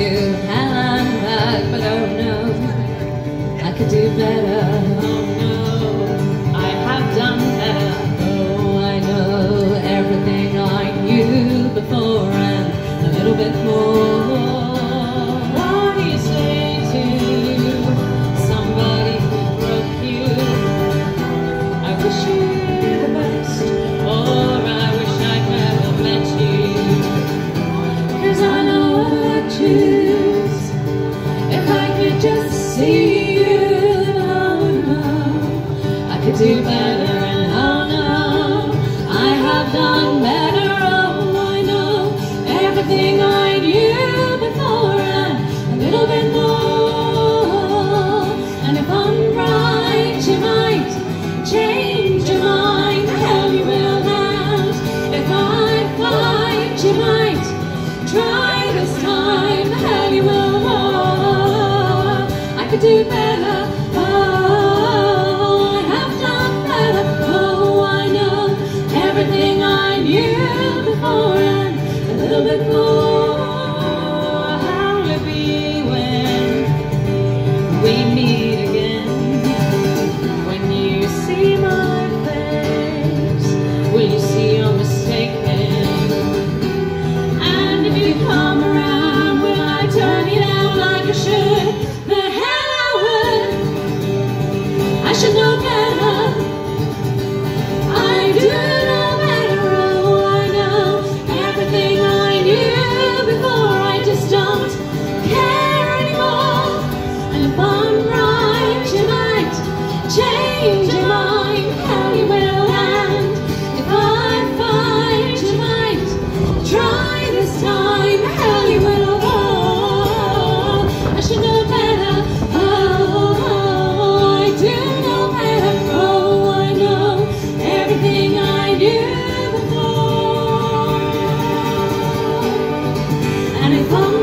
you how I'm like, but oh no, I could do better. Oh no, I have done better. Oh, I know everything I knew before and a little bit more. If I could just see you, oh no, I could do better, and oh no, I have done better. Oh, I know everything I knew before and a little bit more. And if I'm right, you might change your mind. Hell, you will not. If I fight, you might try. I could do better, oh, I have done better, oh, I know everything I knew before and a little bit more. How will it be when we meet again? When you see my face, will you see your mistake then? And if you come around, will I turn you down like I should? I should know better, I do know better, oh, I know everything I knew before, I just don't care anymore. And if I'm right, you might change your mind, how you will, and if I fight, you might try this time, how you will, oh, I should know better, oh. If I